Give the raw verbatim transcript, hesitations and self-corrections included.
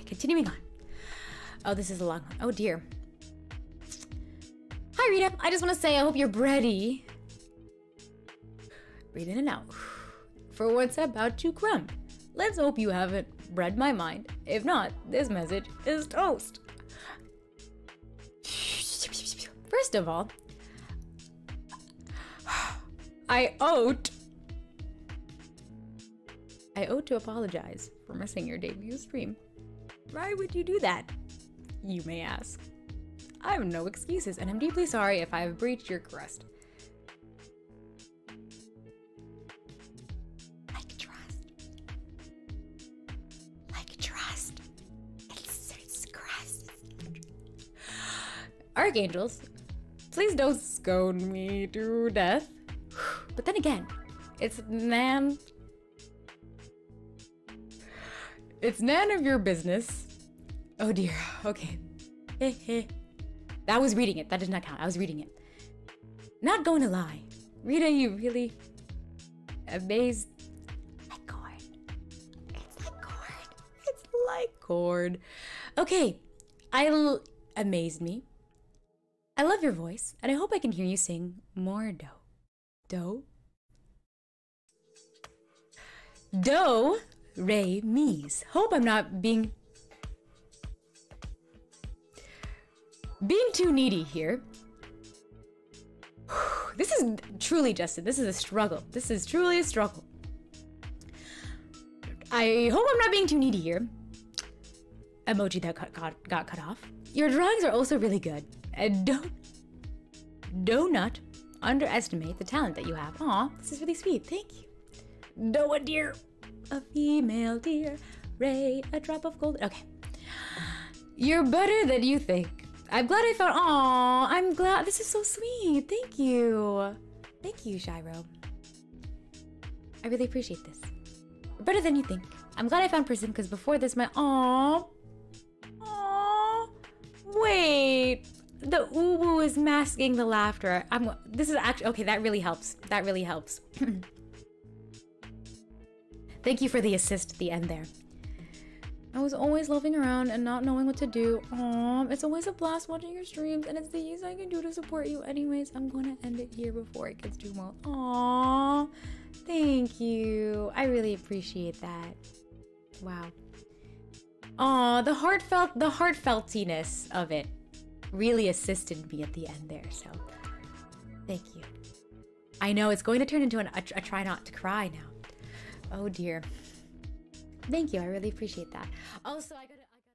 Okay, continuing on. Oh, this is a long one. Oh dear. Hi, Rita. I just want to say I hope you're ready. Breathe in and out. For what's about to come. Let's hope you haven't read my mind. If not, this message is toast. First of all, I ought I ought to apologize for missing your debut stream. Why would you do that? You may ask. I have no excuses, and I'm deeply sorry if I have breached your crust. Like trust. Like trust. It's crust. Archangels, please don't scone me to death. But then again, it's nan... It's none of your business. Oh dear, okay. That was reading it, that does not count, I was reading it. Not going to lie. Rita, you really... amazed... Like cord. It's like cord. It's like cord. Okay, I l amazed me. I love your voice, and I hope I can hear you sing more dough. Do, do, re, mis. Hope I'm not being being too needy here. This is truly, Justin, this is a struggle. This is truly a struggle. I hope I'm not being too needy here. Emoji that got got, got cut off. Your drawings are also really good. And don't, donut. Underestimate the talent that you have. Aw, this is really sweet. Thank you. No, a deer. A female deer. Ray, a drop of gold. Okay. You're better than you think. I'm glad I found... Aw, I'm glad. This is so sweet. Thank you. Thank you, Shiro. I really appreciate this. Better than you think. I'm glad I found Prism because before this my... Aw. Aw. Wait. The uwu is masking the laughter. I'm. This is actually okay. That really helps. That really helps. Thank you for the assist at the end there. I was always loafing around and not knowing what to do. Um, it's always a blast watching your streams, and it's the least I can do to support you. Anyways, I'm gonna end it here before it gets too well. Aw, thank you. I really appreciate that. Wow. Aw, the heartfelt, the heartfeltiness of it. Really assisted me at the end there, so thank you. I know it's going to turn into an a, a try not to cry now. Oh dear. Thank you, I really appreciate that. Also, I gotta. I